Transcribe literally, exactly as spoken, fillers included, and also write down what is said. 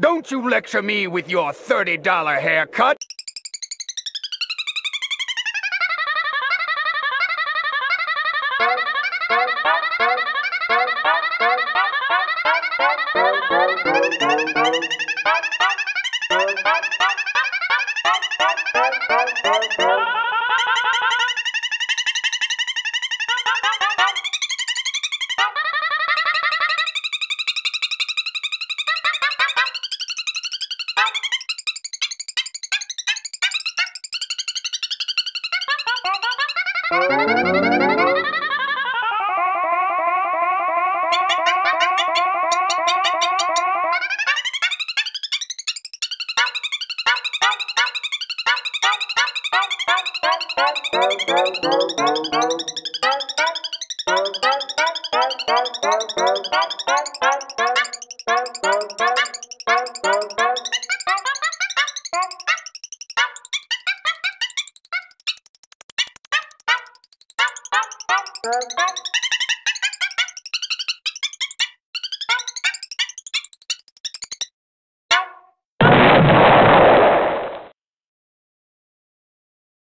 Don't you lecture me with your thirty dollar haircut! Bye.